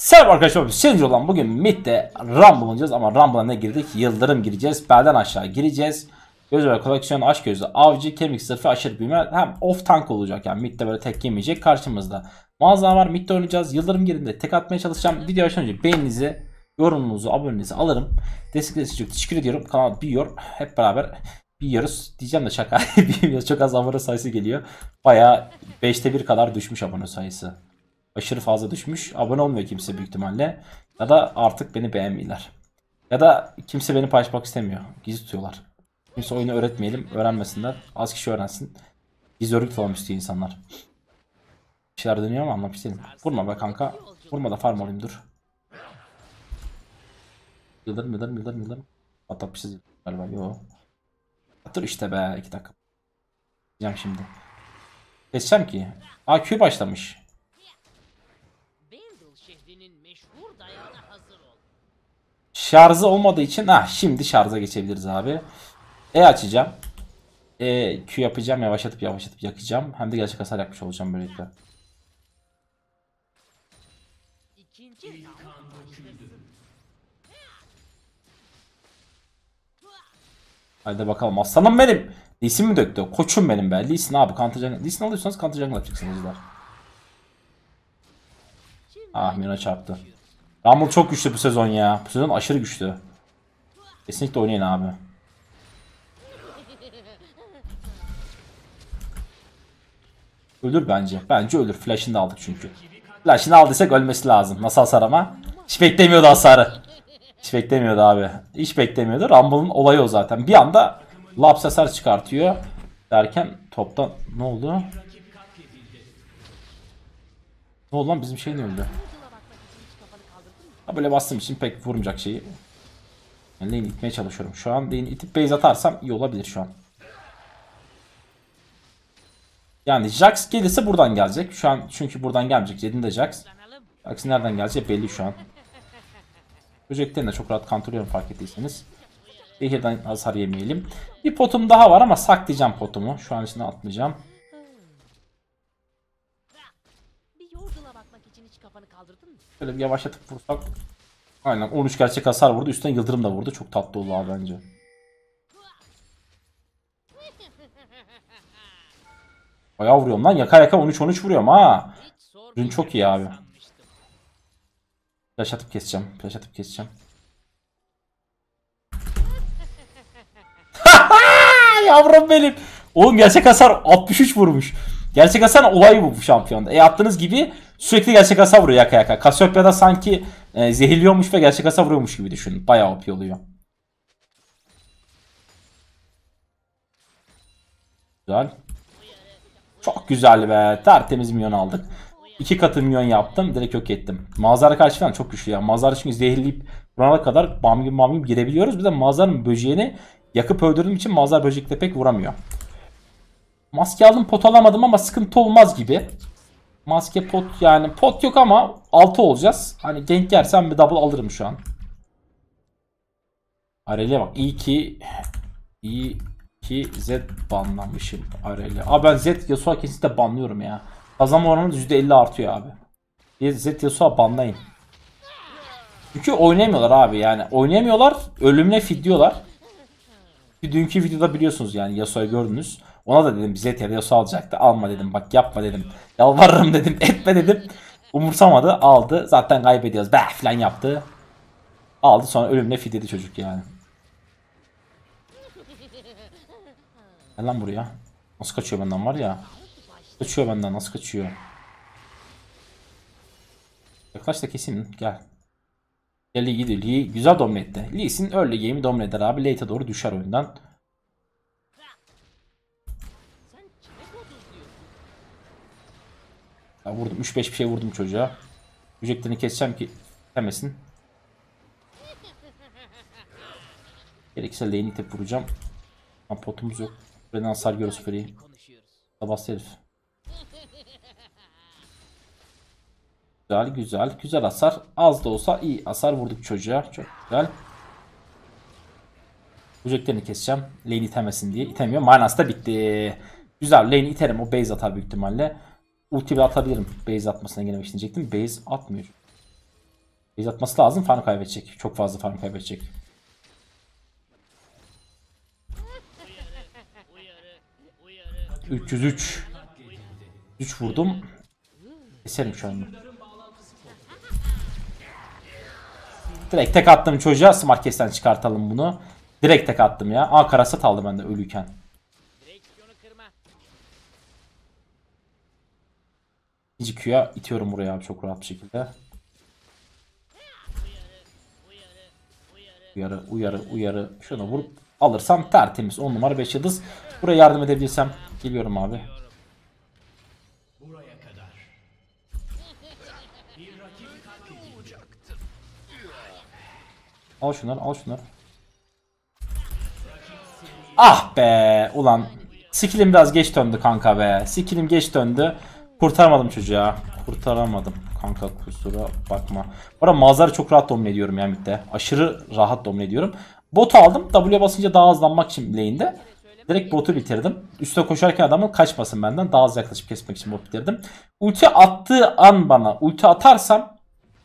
Selam arkadaşlar, şimdi olan bugün Mid'de Rumble olacağız ama Rumble'a ne girdik? Yıldırım gireceğiz, belden aşağı gireceğiz. Gözler koleksiyonu, aç gözlü avcı, kemik sırfı, aşırı büyüme, hem off tank olacak yani Mid'de böyle tek yemeyecek. Karşımızda mağazalar var, Mid'de oynayacağız. Yıldırım girdiğinde tek atmaya çalışacağım. Video başlamadan önce beğeninizi, yorumunuzu, abonenizi alırım. Destekleriniz için teşekkür ediyorum. Kanal büyüyor, hep beraber büyüyoruz diyeceğim de şaka. Büyümüyoruz, çok az abone sayısı geliyor. Bayağı 5'te 1 kadar düşmüş abone sayısı. Aşırı fazla düşmüş. Abone olmuyor kimse büyük ihtimalle. Ya da artık beni beğenmiyorlar. Ya da kimse beni paylaşmak istemiyor. Gizli tutuyorlar. Kimse oyunu öğretmeyelim. Öğrenmesinler. Az kişi öğrensin. Gizli örgüt falan istiyor insanlar. Bir şeyler dönüyor ama anlamak istedim. Vurma be kanka. Vurma da farm olayım dur. Yıldırım. Atapışız galiba. Yo. Dur işte be. 2 dakika. Gideceğim şimdi. Keseceğim ki. AQ başlamış. Şarjı olmadığı için şimdi şarja geçebiliriz abi. Açacağım. Q yapacağım, yavaşlatıp yakacağım. Hem de gerçek hasar yapmış olacağım böylelikle. Haydi bakalım aslanım benim. Lisin mi döktü? Koçum benim be. Lisin abi, counter. Lisin alıyorsanız counter jungle yapacaksınız. Mina çarptı. Rumble çok güçlü bu sezon ya. Bu sezon aşırı güçlü. Kesinlikle oynayın abi. Ölür bence. Bence ölür. Flash'ını da aldık çünkü. Flash'ını aldıysak ölmesi lazım. Nasıl hasar ama? Hiç beklemiyordu hasarı. Hiç beklemiyordu abi. Hiç beklemiyordu. Rumble'ın olayı o zaten. Bir anda laps hasar çıkartıyor. Derken toptan ne oldu? Ne oldu lan? Bizim şey ne öldü? Böyle bastığım için pek vurmayacak şeyi. Yani lane'i itmeye çalışıyorum. Şu an lane'i itip base atarsam iyi olabilir şu an. Yani Jax gelirse buradan gelecek. Şu an çünkü buradan gelmeyecek. Yedinde Jax. Jax nereden gelecek belli şu an. Böceklerini de çok rahat kantırıyorum fark ettiyseniz. Zehirden hasar yemeyelim. Bir potum daha var ama saklayacağım potumu. Şu an içine atmayacağım. Şöyle bir yavaşlatıp vursak. Aynen 13 gerçek hasar vurdu. Üstten yıldırım da vurdu. Çok tatlı oldu abi bence. Bayağı vuruyorum lan. Yaka 13-13 vuruyorum ha. Ürün çok iyi abi. Flash atıp keseceğim. Yavrum benim. Oğlum gerçek hasar 63 vurmuş. Gerçek hasar olay bu şampiyonda. Yaptığınız gibi sürekli gerçek hasar vuruyor yaka yaka. Kasyopya'da sanki zehirliyormuş ve gerçek hasar vuruyormuş gibi düşünün. Bayağı OP oluyor. Güzel. Çok güzel be. Tertemiz milyon aldık. 2 katı milyon yaptım. Direkt yok ettim. Mazara karşı falan çok güçlü ya. Mazara çünkü zehirleyip vurana kadar bam gibi girebiliyoruz. Bir de Mazar'ın böceğini yakıp öldürdüğüm için Mazar böcekle pek vuramıyor. Maske aldım, pot alamadım ama sıkıntı olmaz gibi. Maske pot yani pot yok ama 6 olacağız. Hani denk yersem bir double alırım şu an. Arel'e bak, iyi ki Z banlamışım Arel'e. Abi ben Z Yasuo kesinlikle banlıyorum ya. Kazanma oranı %50 artıyor abi. Z Yasuo banlayın. Çünkü oynayamıyorlar abi yani. Oynayamıyorlar, ölümle fidliyorlar. Dünkü videoda biliyorsunuz yani Yasuo'yu gördünüz. Ona da dedim bize TR Yasuo alacaktı. Alma dedim, bak yapma dedim. Yalvarırım dedim, etme dedim. Umursamadı, aldı. Zaten kaybediyoruz be falan yaptı. Aldı sonra ölümle fidledi çocuk yani. Gel lan buraya. Nasıl kaçıyor benden var ya. Yaklaş da keseyim, gel. Gel iyi gidiyor. Lee güzel domine etti. Lee'sin early game'i domine eder abi. Late'e doğru düşer oyundan. Ya vurdum. 3-5 bir şey vurdum çocuğa. Böceklerini keseceğim ki demesin. Gerekirse lane'i tep vuracağım. Ama potumuz yok. Buradan hasar görüyoruz free'yi. Sabah herif. Güzel hasar. Az da olsa iyi hasar vurduk çocuğa. Çok güzel. Böceklerini keseceğim. Lane'i itemesin diye. İtemiyor. Manası da bitti. Güzel. Lane'i iterim. O base atar büyük ihtimalle. Ulti bile atabilirim. Base atmasına gene bekleyecektim. Base atmıyor. Base atması lazım. Farm kaybedecek. Çok fazla farm kaybedecek. Uyarı. 303. 3 vurdum. Keserim şu anda. Direkt tek attım çocuğa. Smarkes'ten çıkartalım bunu. Direkt tek attım ya. Aa, karasat aldı bende ölüyken. İkinci Q'ya itiyorum buraya abi çok rahat bir şekilde. Uyarı. Şuna vurup alırsam tertemiz. 10 numara 5 yıldız. Buraya yardım edebilirsem geliyorum abi. Al şunları, al şunları. Ah be! Ulan skillim biraz geç döndü kanka be. Skillim geç döndü. Kurtaramadım çocuğa. Kurtaramadım kanka, kusura bakma. Bu arada mağazaları çok rahat domine ediyorum ya midde. Aşırı rahat domine ediyorum. Botu aldım. W'ye basınca daha hızlanmak için lane'de. Direkt botu bitirdim. Üste koşarken adamın kaçmasın benden. Daha hızlı yaklaşıp kesmek için botu bitirdim. Ulti attığı an bana ulti atarsam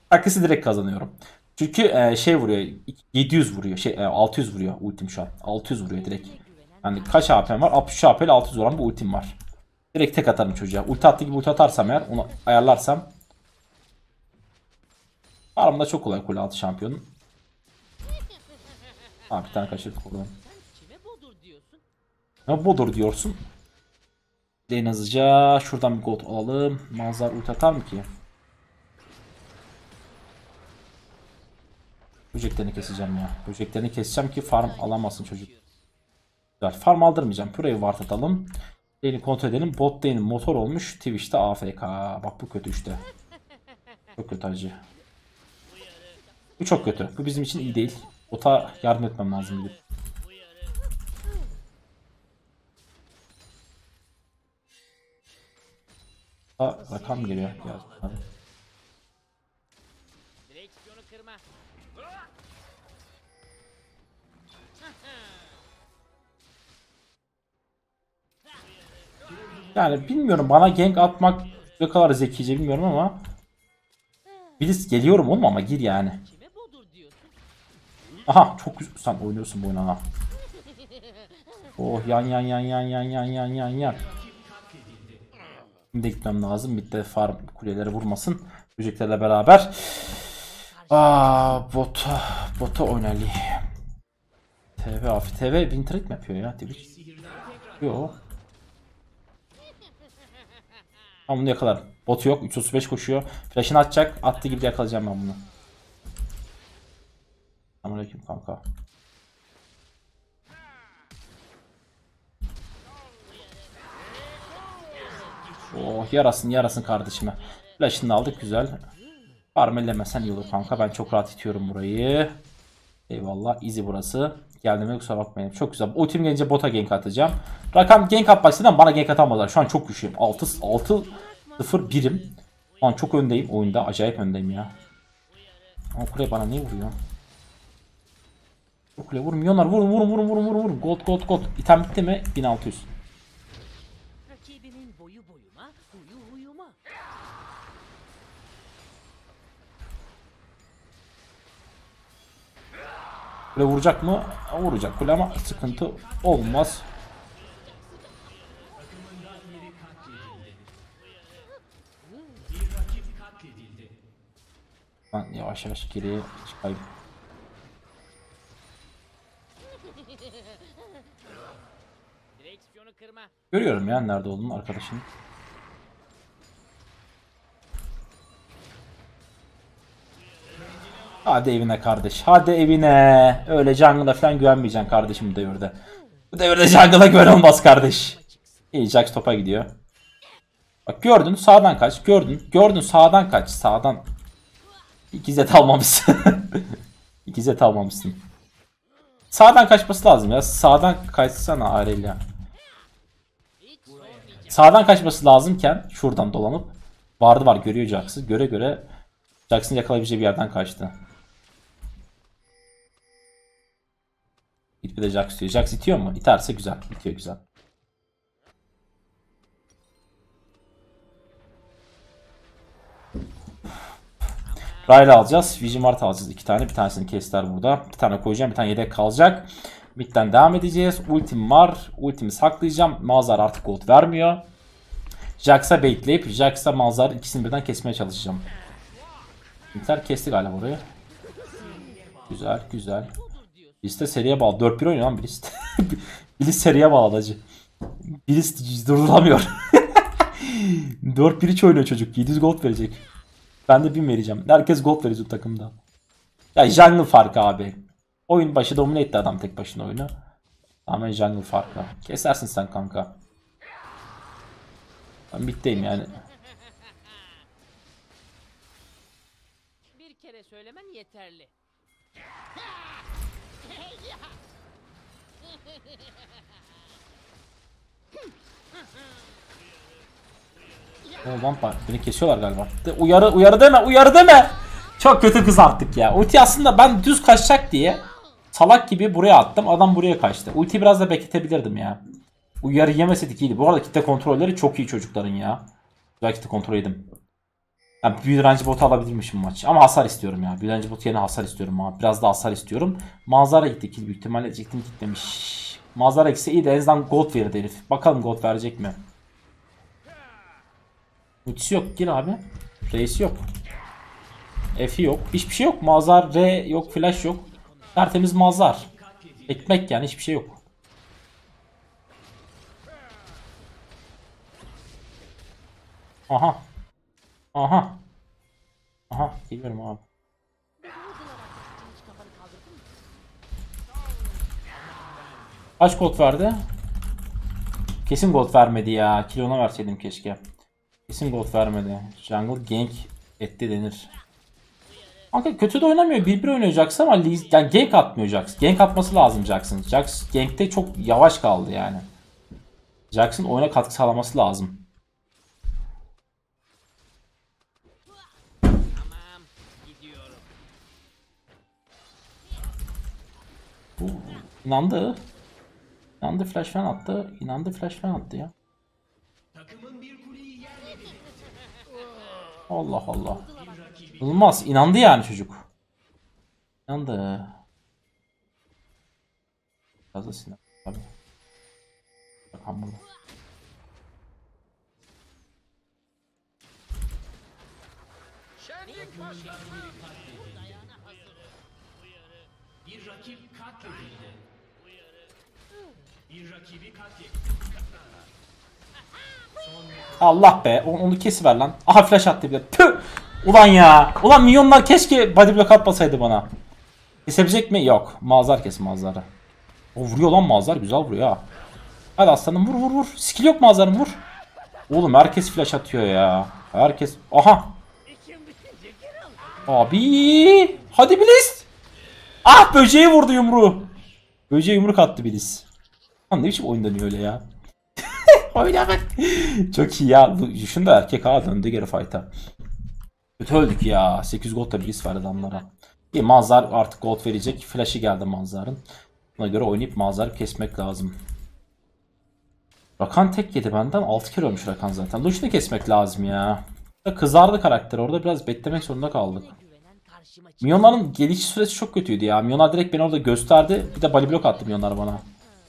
takası direkt kazanıyorum. Çünkü şey vuruyor, 700 vuruyor, 600 vuruyor ultim şu an. 600 vuruyor direkt. Yani kaç HP'm var? 63 HP ile 600 vuran bir ultim var. Direkt tek atarım çocuğa. Ulti attı gibi ulti atarsam eğer, onu ayarlarsam. Aramda çok kolay kule altı şampiyonum. Abi bir tane kaçırdık oradan. Ne bodur diyorsun? En azıca şuradan bir gold alalım. Manzar ulti atar mı ki? Böceklerini keseceğim ya. Böceklerini keseceğim ki farm alamasın çocuk. Güzel. Farm aldırmayacağım. Püreyi ward atalım. Lane'i kontrol edelim. Bot lane'in motor olmuş. Twitch'te AFK. Bak bu kötü işte. Çok kötü acı. Bu çok kötü. Bu bizim için iyi değil. Bota yardım etmem lazım gibi. Rakam geliyor. Yani bilmiyorum, bana gank atmak ne kadar zekice bilmiyorum ama Blitz geliyorum oğlum, ama gir yani. Aha çok güzel sen oynuyorsun bu oyunu ha. Oh yan. Şimdi gitmem lazım, bir de farm kuleleri vurmasın böceklerle beraber. Aa, bota oynayalım. TV Winter'it mi yapıyor ya Twitch? Yok. Ama bunu yakalarım. Botu yok. 335 koşuyor. Flash'ını atacak. Attığı gibi yakalayacağım ben bunu. Selamünaleyküm kanka. Oh, yarasın kardeşime. Flash'ını aldık, güzel. Parmellemesen iyi olur kanka. Ben çok rahat itiyorum burayı. Eyvallah. Easy burası. Geldiğime kusura bakmayın. Çok güzel. Ultim gelince bota gank atacağım. Rakan gank at başladı, bana gank atamazlar. Şu an çok güçlüyüm. 6-0-1'im. Şu an çok öndeyim oyunda. Acayip öndeyim ya. Ama kule bana niye vuruyor? Bu kule vurmuyorlar. Vurun. Gold. İtem bitti mi? 1600. Kule vuracak mı? Vuracak kule ama sıkıntı olmaz. Ben yavaş geriye çıkayım. Görüyorum ya nerede olduğunu arkadaşım. Hadi evine kardeş. Hadi evine. Öyle jungle'a falan güvenmeyeceksin kardeşim bu devirde. Bu devirde jungle'a güven olmaz kardeş. İyi, Jax topa gidiyor. Bak gördün sağdan kaç. Gördün sağdan kaç. Sağdan. 2Z almamışsın. 2Z almamışsın. Sağdan kaçması lazım ya. Sağdan kaçsana Arelia. Sağdan kaçması lazımken şuradan dolanıp. Vardı var görüyor Jax'ı. Göre Jax'ın yakalayabileceği bir yerden kaçtı. Git bir de Jax diyor. Jax itiyor mu? İterse güzel. İtiyor güzel. Rayla alacağız. Vigimart alacağız 2 tane. Bir tanesini kestiler burada. Bir tane koyacağım. Bir tane yedek kalacak. Mid'den devam edeceğiz. Ultim var. Ultimi saklayacağım. Mazhar artık gold vermiyor. Jax'a baitleyip Jax'a Mazhar ikisini birden kesmeye çalışacağım. Mid'ler kesti galiba orayı. Güzel güzel. Blitz de seriye bağlı. 4-1 oynuyor lan Blitz. Blitz seriye bağlı acı. Blitz durdurulamıyor. 4-1 hiç oynuyor çocuk. 700 gold verecek. Ben de 1000 vereceğim. Herkes gold verecek takımda. Ya jungle farkı abi. Oyun başı domine etti adam tek başına oyunu. Tamamen jungle farkı. Kesersin sen kanka. Ben bitteyim yani. Bir kere söylemen yeterli. Oğlan beni kesiyorlar galiba. Uyarı deme, uyarı deme. Çok kötü kızarttık ya. Ulti aslında ben düz kaçacak diye salak gibi buraya attım. Adam buraya kaçtı. Ulti biraz da bekletebilirdim ya. Uyarı yemeseydik iyiydi. Bu arada kitle kontrolleri çok iyi çocukların ya. Güzel kitle kontrol edeyim. Yani büyü direnci botu alabilirmişim maç. Ama hasar istiyorum ya. Büyü direnci botu yerine hasar istiyorum abi. Biraz da hasar istiyorum. Manzara gitti kill büyük ihtimalle çektim gitmemiş. Manzara gitse iyi de en azından gold verirdi herif. Bakalım gold verecek mi? Ultisi yok. Gir abi. Reis yok. F'i yok. Hiçbir şey yok. Mazhar, R yok. Flash yok. Tertemiz Mazhar. Ekmek yani. Hiçbir şey yok. Aha. Aha. Aha. Geliyorum abi. Kaç gold verdi? Kesin gold vermedi ya. Kilona verseydim keşke. Kesin gold vermedi. Jungle gank etti denir. Kanka kötü de oynamıyor. Bir oynuyor Jax ama yani gank atmıyor Jax. Gank atması lazım Jax'ın. Jax gank'te çok yavaş kaldı yani. Jax'ın oyuna katkı sağlaması lazım. İnandı. İnandı flash falan attı. İnandı flash falan attı ya. Allah Allah. Olmaz. İnandı yani çocuk. İnandı. Biraz da sinan. Tabii. Bakalım bunu. Bir rakip katledildi. Bir rakibi katledildi. Allah be, onu kesiver lan. Aha flash attı bile. Püh! Ulan ya. Ulan minyonlar keşke body block atmasaydı bana. Kesebilecek mi? Yok. Mazhar kes Mazhar'ı. O vuruyor lan Mazhar. Güzel vuruyor ha. Hadi aslanım vur vur vur. Skill yok Mazhar'ın vur. Oğlum herkes flash atıyor ya. Herkes. Aha. Abi. Hadi Blitz. Ah böceği vurdu yumruğu. Böceğe yumruk attı Blitz. Lan ne biçim oyundan öyle ya. Çok iyi ya. Şunu da erkek ha döndü geri fight'a. Kötü öldük ya. 800 gold da Blitz var adamlara. İyi Mazhar artık gold verecek. Flash'ı geldi Mazhar'ın. Buna göre oynayıp Mazhar'ı kesmek lazım. Rakan tek yedi benden. 6 kere ölmüş Rakan zaten. Lucian'ı kesmek lazım ya. Kızardı karakter. Orada biraz beklemek zorunda kaldık. Minyonların geliş süresi çok kötüydü ya. Minyonlar direkt beni orada gösterdi. Bir de body block attı minyonlar bana.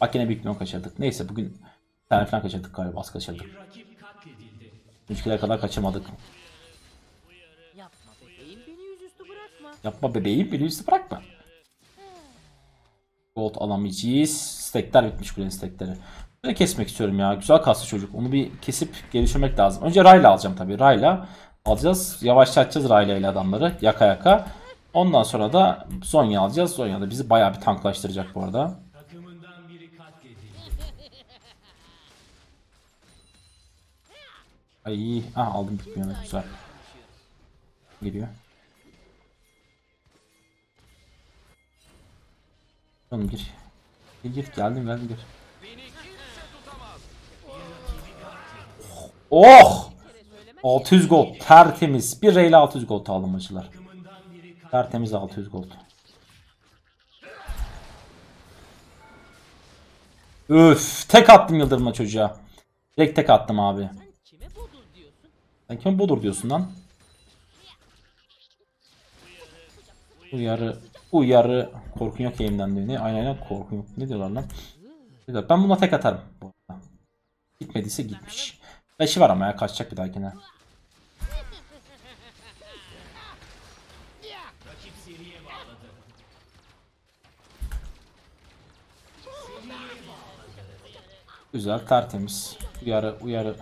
Bak yine büyük minyon kaçırdık. Neyse bugün... Bir tane falan kaçırdık galiba, az kaçırdık. 3 kere kadar kaçamadık. Yapma bebeğim, beni yüzüstü bırakma. Yapma bebeğim, beni yüzüstü bırakma. Gold alamayacağız. Stackler bitmiş, kulenin stackleri. Böyle kesmek istiyorum ya, güzel kaslı çocuk. Onu bir kesip geliştirmek lazım. Önce Rayla alacağım tabii, Rayla alacağız. Yavaşlatacağız Rayla ile adamları, yaka yaka. Ondan sonra da Zonya alacağız. Zonya da bizi bayağı bir tanklaştıracak bu arada. Ay, ah aldım bitmiyor ne güzel. Geliyor. Oğlum gir. Gir geldim gir. Oh! 600 gold tertemiz. Bir reyle 600 gold aldım acılar. Tertemiz 600 gold. Öf, tek attım yıldırımla çocuğa. Direkt tek attım abi. Sen kime bodur diyorsun lan? Uyarı. Korkun yok elimden diyor. Ne? Aynen korkun yok. Ne diyorlar lan? Ben buna tek atarım. Gitmediyse gitmiş. Leşi var ama ya, kaçacak bir dahakine. Güzel, tertemiz. Uyarı.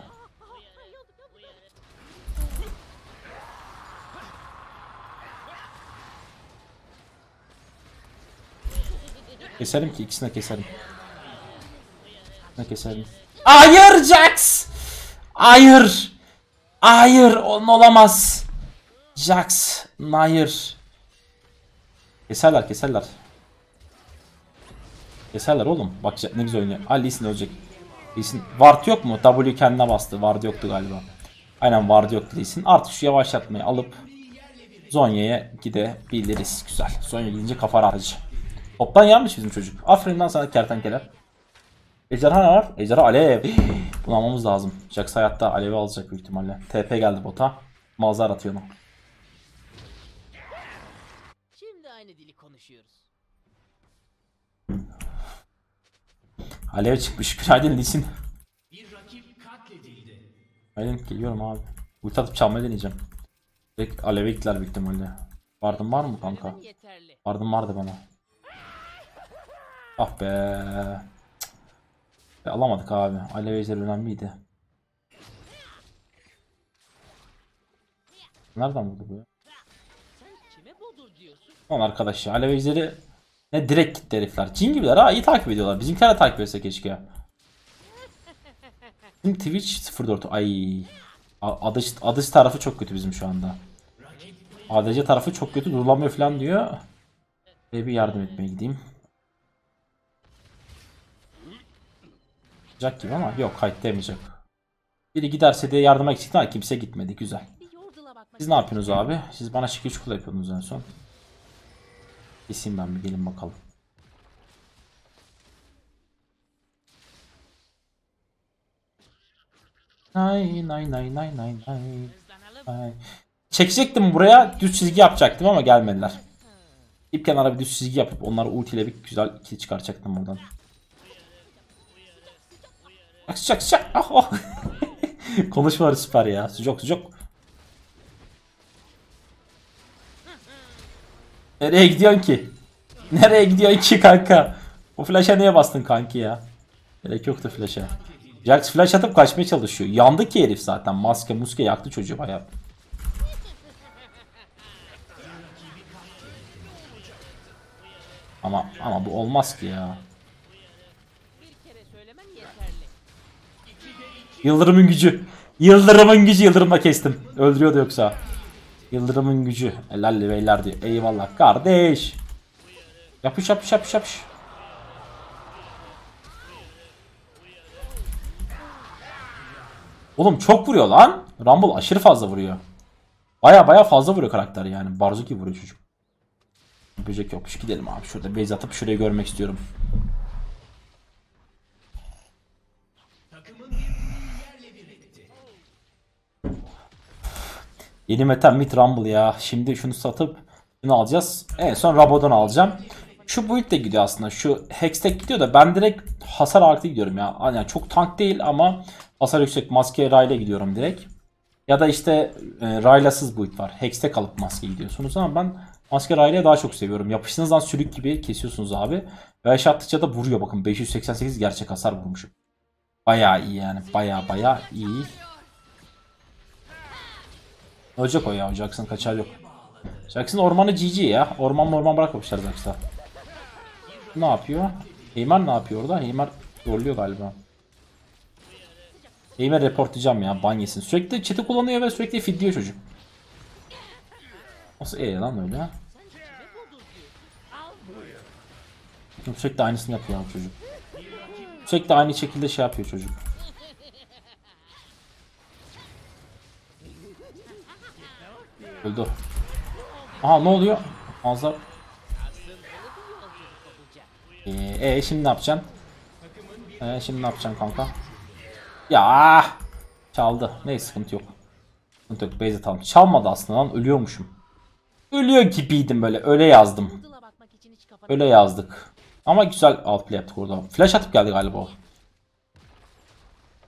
Keselim ki ikisini de keselim. Ne keselim? Hayır Jax! Hayır! Onun olamaz. Jax, hayır. Keserler oğlum. Bak ne güzel oynuyor. Ali'sin ölecek. Lee'sin. Ward yok mu? W kendine bastı. Ward yoktu galiba. Aynen Ward yoktu Lee'sin. Artık şu yavaşlatmayı alıp Zhonya'ya gidebiliriz. Güzel. Zhonya gelince kafa rahatlıcı. Toptan yanmış bizim çocuk. Aferin lan sana kertenkeler. Ejderha var. Ejderha alev. Bunu almamız lazım. Jax hayatta alevi alacak büyük ihtimalle. TP geldi bota. Malzar atıyor onu. Şimdi aynı dili konuşuyoruz. Alev çıkmış. Günaydın Lee'sin. Bir rakip katledildi. Aynen geliyorum abi. Ulti atıp çalmayı deneyeceğim. Direkt aleve gittiler büyük ihtimalle. Vardın var mı kanka? Vardın vardı bana. Ah be. Cık. Alamadık abi. Alev ejder önemliydi. Nereden buldu bu ya? Lan arkadaş ya. Alev ejderi ne direkt gitti herifler. Cin gibiler ha. İyi takip ediyorlar. Bizimkiler de takip etse keşke. Bizim Twitch 04. Ay. Adış tarafı çok kötü bizim şu anda. ADC tarafı çok kötü. Durulamıyor falan diyor. Bir yardım etmeye gideyim. Gibi ama yok, kayıt demeyecek. Biri giderse de yardıma eksikti ama kimse gitmedi. Güzel. Siz ne yapıyorsunuz abi? Siz bana şık 3 kula yapıyorsunuz en son. Keseyim ben bir, gelin bakalım. Nay. Çekecektim buraya, düz çizgi yapacaktım ama gelmediler. İp kenara bir düz çizgi yapıp onları ultiyle bir güzel kill çıkaracaktım buradan. Sıcak. Oh. Konuşmaları süper ya. Sıcak. Nereye gidiyorsun ki? Kanka? O flash'a niye bastın kanki ya? Gerek yoktu flash'a. Jax flash atıp kaçmaya çalışıyor. Yandı ki herif zaten. Maske muske yaktı çocuğu bayağı. Ama bu olmaz ki ya. Yıldırımın gücü. Yıldırımla kestim. Öldürüyordu yoksa. Yıldırımın gücü. Helalli beyler diyor. Eyvallah kardeş. Yapış. Oğlum çok vuruyor lan. Rumble aşırı fazla vuruyor. Baya fazla vuruyor karakter yani. Barzuki vuruyor çocuk. Böcek yokmuş. Gidelim abi. Şurada base atıp şurayı görmek istiyorum. Yeni meta Mid Rumble ya. Şimdi şunu satıp şunu alacağız. En son Rabo'dan alacağım. Şu build de gidiyor aslında. Şu Hextech gidiyor da ben direkt hasar artı gidiyorum ya. Yani çok tank değil ama hasar yüksek. Maske Rayla gidiyorum direkt. Ya da işte Rayla'sız build var. Hextech alıp maske gidiyorsunuz ama ben maske Rayla'yı daha çok seviyorum. Yapıştığınızdan sürük gibi kesiyorsunuz abi. Ve aşağı attıkça da vuruyor bakın. 588 gerçek hasar vurmuşum. Bayağı iyi yani. Bayağı iyi. Ölecek o ya. Jax'ın kaçar yok. Jax'ın ormanı GG ya. Orman bırakmamışlar Jax'a. Ne yapıyor? Heymer ne yapıyor orada? Heymer zorluyor galiba. Heymer reportlayacağım ya. Ban yesin. Sürekli chat'i kullanıyor ve sürekli fidliyor çocuk. Nasıl lan öyle ha? Sürekli aynısını yapıyor abi çocuk. Sürekli aynı şekilde şey yapıyor çocuk. Öldü. Aha ne oluyor? Azar. Şimdi ne yapacaksın? Şimdi ne yapacaksın kanka? Ya çaldı. Neyse sıkıntı yok. Base atalım. Çalmadı aslında lan. Ölüyormuşum. ölüyor gibiydim böyle. Öyle yazdım. Öyle yazdık. Ama güzel outplay yaptık orada. Flash atıp geldi galiba.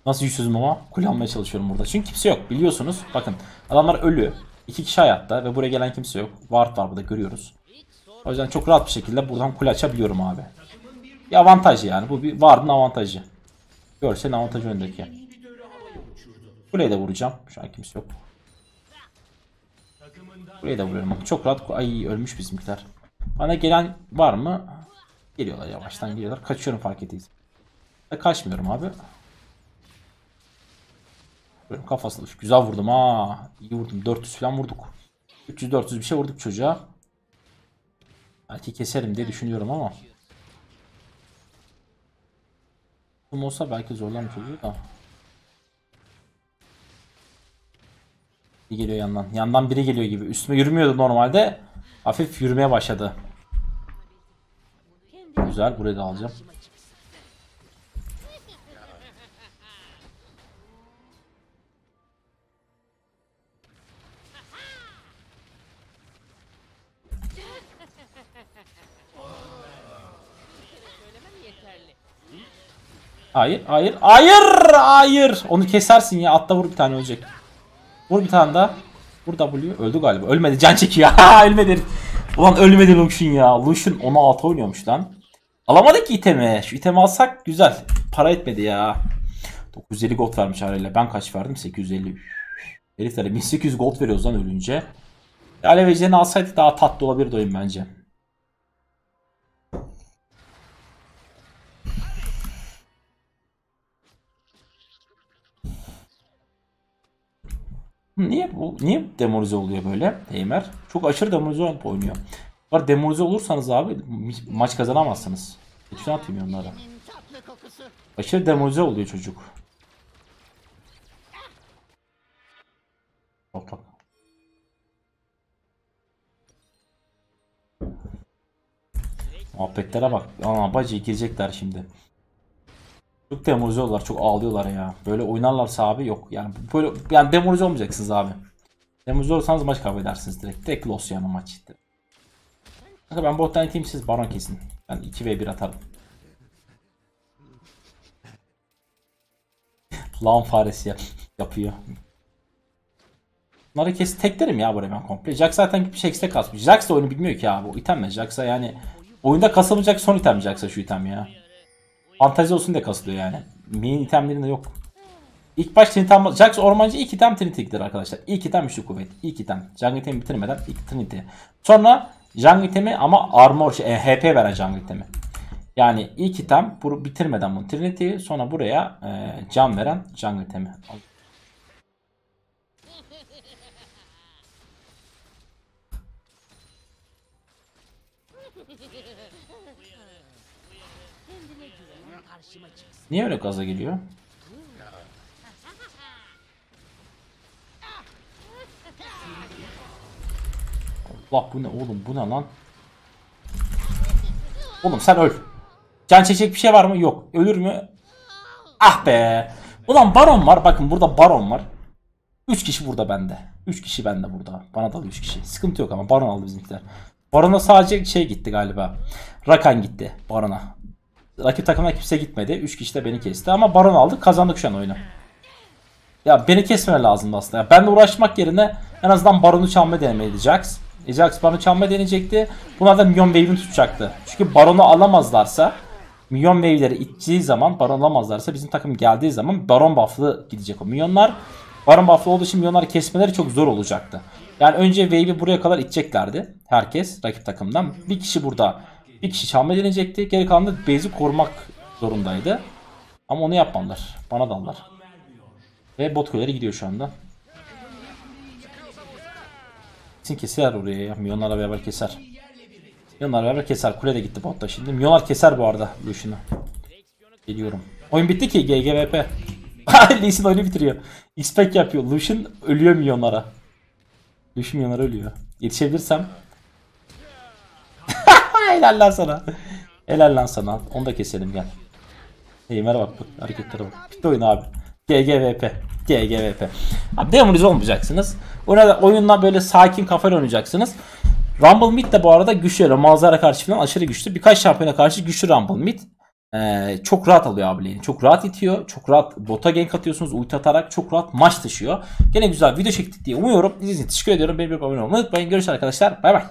Nasıl yüzsüzüm ama kullanmaya çalışıyorum burada. Çünkü kimse yok biliyorsunuz. Bakın adamlar ölü. 2 kişi hayatta ve buraya gelen kimse yok. Ward var burada görüyoruz. O yüzden çok rahat bir şekilde buradan kule açabiliyorum abi. Bir avantaj yani. Bu bir Ward'ın avantajı. Görsen avantajı öndeki. Kuleyi de vuracağım. Şu an kimse yok. Kuleyi de vuruyorum. Çok rahat. Ay ölmüş bizimkiler. Bana gelen var mı? Geliyorlar yavaştan geliyorlar. Kaçıyorum fark ettiğiniz. Kaçmıyorum abi. Böyle kafasını güzel vurdum ha. İyi vurdum. 400 falan vurduk. 300-400 bir şey vurduk çocuğa. Belki keserim diye düşünüyorum ama. Tüm olsa belki zorlanmış oluyor da. Biri geliyor yandan. Yandan biri geliyor gibi. Üstüme yürümüyordu normalde. Hafif yürümeye başladı. Güzel. Burayı da alacağım. Hayır, hayır, hayır, hayır. Onu kesersin ya. Atla vur bir tane ölecek. Vur bir tane daha. Vur W. Öldü galiba. Ölmedi. Can çekiyor. Ölmedi. Ulan ölmedi Lucian ya. Lucian 16 oynuyormuş lan. Alamadık ki itemi. Şu itemi alsak güzel. Para etmedi ya. 950 gold vermiş Alev'le. Ben kaç verdim? 850. Heriflere 1800 gold veriyoruz lan ölünce. Alev ejderini alsaydık daha tatlı olabilirdi oyun bence. Niye demoralize oluyor böyle Tamer? Çok aşırı demoralize oynuyor. Var demoralize olursanız abi maç kazanamazsınız. Hiç atayım onlara. Aşırı demoralize oluyor çocuk. Bak. Muhabbetlere bak. Ana bacı girecekler şimdi. Çok demoralize olurlar, çok ağlıyorlar ya. Böyle oynarlarsa abi yok. Yani böyle yani demoralize olmayacaksınız abi. Demoralize olursanız maç kaybedersiniz direkt. Direkt loss yani maç. Ben bottan iteyim siz baron kesin. Ben 2v1 atarım. Lan faresi yapıyor. Bunları kesin teklerim ya buraya ben komple. Jax zaten bir şey eksik kasmış. Jax da oyunu bilmiyor ki abi. O itemle Jax'a yani oyunda kasılmayacak son item Jax'a şu item ya. Fantezi olsun diye kasılıyor yani. Min itemlerinde yok. İlk baş Trinity almaz. Jax ormancı ilk item Trinity'dir arkadaşlar. İlk item üçlü kuvvet. İlk item. Jungle itemi bitirmeden ilk Trinity. Sonra jungle itemi ama armor HP veren jungle itemi. Yani ilk item bunu bitirmeden bunu Trinity. Sonra buraya can veren jungle itemi. Niye öyle gaza geliyor? Allah bu ne oğlum bu ne lan? Oğlum sen öl. Can çekecek bir şey var mı? Yok. Ölür mü? Ah be. Ulan baron var. Bakın burada baron var. 3 kişi burada bende. 3 kişi bende burada. Bana da 3 kişi. Sıkıntı yok ama baron aldı bizimkiler. Barona sadece şey gitti galiba. Rakan gitti barona. Rakip takımına kimse gitmedi. 3 kişi de beni kesti. Ama baron aldık. Kazandık şu an oyunu. Ya beni kesmeme lazımdı aslında. Ya benle uğraşmak yerine en azından baronu çalmaya denemeydi Jax. Jax baronu çalmaya deneyecekti. Bunlar da Minyon Wave'ini tutacaktı. Çünkü baronu alamazlarsa Minyon Wave'leri ittiği zaman baron alamazlarsa bizim takım geldiği zaman baron buff'lı gidecek o minyonlar. Baron buff'lı olduğu için minyonları kesmeleri çok zor olacaktı. Yani önce Wave'i buraya kadar iteceklerdi. Herkes rakip takımdan. Bir kişi burada. Bir kişi çalmaya deneyecekti. Geri kalan da base'i korumak zorundaydı. Ama onu yapmadılar. Bana dallar. Ve bot kuleleri gidiyor şu anda. Kesin keser oraya ya. Milyonlarla beraber keser. Milyonlarla beraber keser. Kule de gitti botta şimdi. Milyonlar keser bu arada. Luşunu. Geliyorum. Oyun bitti ki. GGVP. Lee Sin oyunu bitiriyor. X-Pack yapıyor. Lucian ölüyor milyonlara. Lucian milyonlara ölüyor. Yetişebilirsem. Helal lan sana. Helal lan sana. Onu da keselim gel. Tamer'e bak bu hareketlere bak. Bitti oyun abi. GGVP. GGVP. Abi demoralize olmayacaksınız. Oyunla böyle sakin kafayla oynayacaksınız. Rumble Mid de bu arada güçlü. Malzara karşı falan aşırı güçlü. Birkaç şampiyona karşı güçlü Rumble Mid. Çok rahat alıyor abi lane'i. Çok rahat itiyor. Çok rahat bota gank atıyorsunuz. Ulti atarak çok rahat maç taşıyor. Gene güzel video çektik diye umuyorum. İzlediğiniz için teşekkür ediyorum. Beni abone olmayı unutmayın. Görüşürüz arkadaşlar. Bay bay.